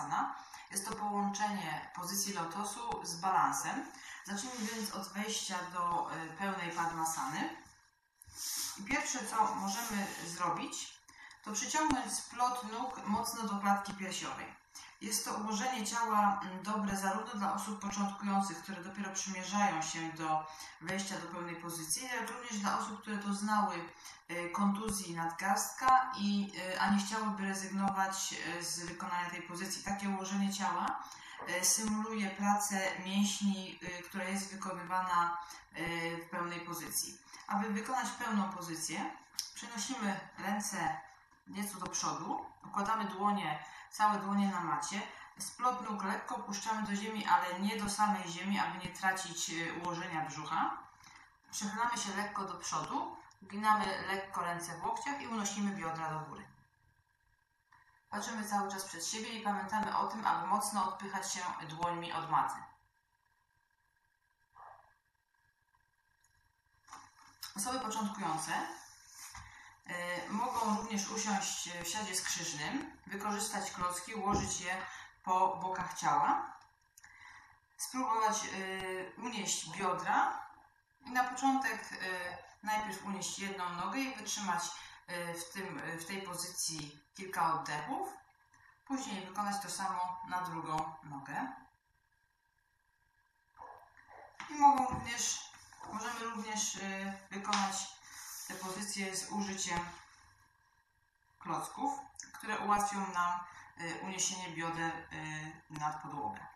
padmasana. Jest to połączenie pozycji lotosu z balansem. Zacznijmy więc od wejścia do pełnej padmasany. I pierwsze, co możemy zrobić, to przyciągnąć splot nóg mocno do klatki piersiowej. Jest to ułożenie ciała dobre zarówno dla osób początkujących, które dopiero przymierzają się do wejścia do pełnej pozycji, jak również dla osób, które doznały kontuzji nadgarstka a nie chciałyby rezygnować z wykonania tej pozycji. Takie ułożenie ciała symuluje pracę mięśni, która jest wykonywana w pełnej pozycji. Aby wykonać pełną pozycję, przenosimy ręce nieco do przodu, układamy całe dłonie na macie, splot nóg lekko opuszczamy do ziemi, ale nie do samej ziemi, aby nie tracić ułożenia brzucha. Przechylamy się lekko do przodu, uginamy lekko ręce w łokciach i unosimy biodra do góry. Patrzymy cały czas przed siebie i pamiętamy o tym, aby mocno odpychać się dłońmi od maty. Osoby początkujące mogą również usiąść w siadzie skrzyżnym, wykorzystać klocki, ułożyć je po bokach ciała, spróbować unieść biodra i na początek najpierw unieść jedną nogę i wytrzymać w tej pozycji kilka oddechów, później wykonać to samo na drugą nogę. I możemy również wykonać te pozycje z użyciem klocków, które ułatwią nam uniesienie bioder nad podłogę.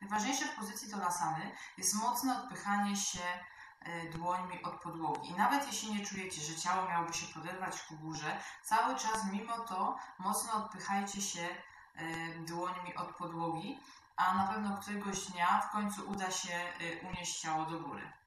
Najważniejsze w pozycji tolasany jest mocne odpychanie się dłońmi od podłogi. I nawet jeśli nie czujecie, że ciało miałoby się poderwać ku górze, cały czas mimo to mocno odpychajcie się dłońmi od podłogi, a na pewno któregoś dnia w końcu uda się unieść ciało do góry.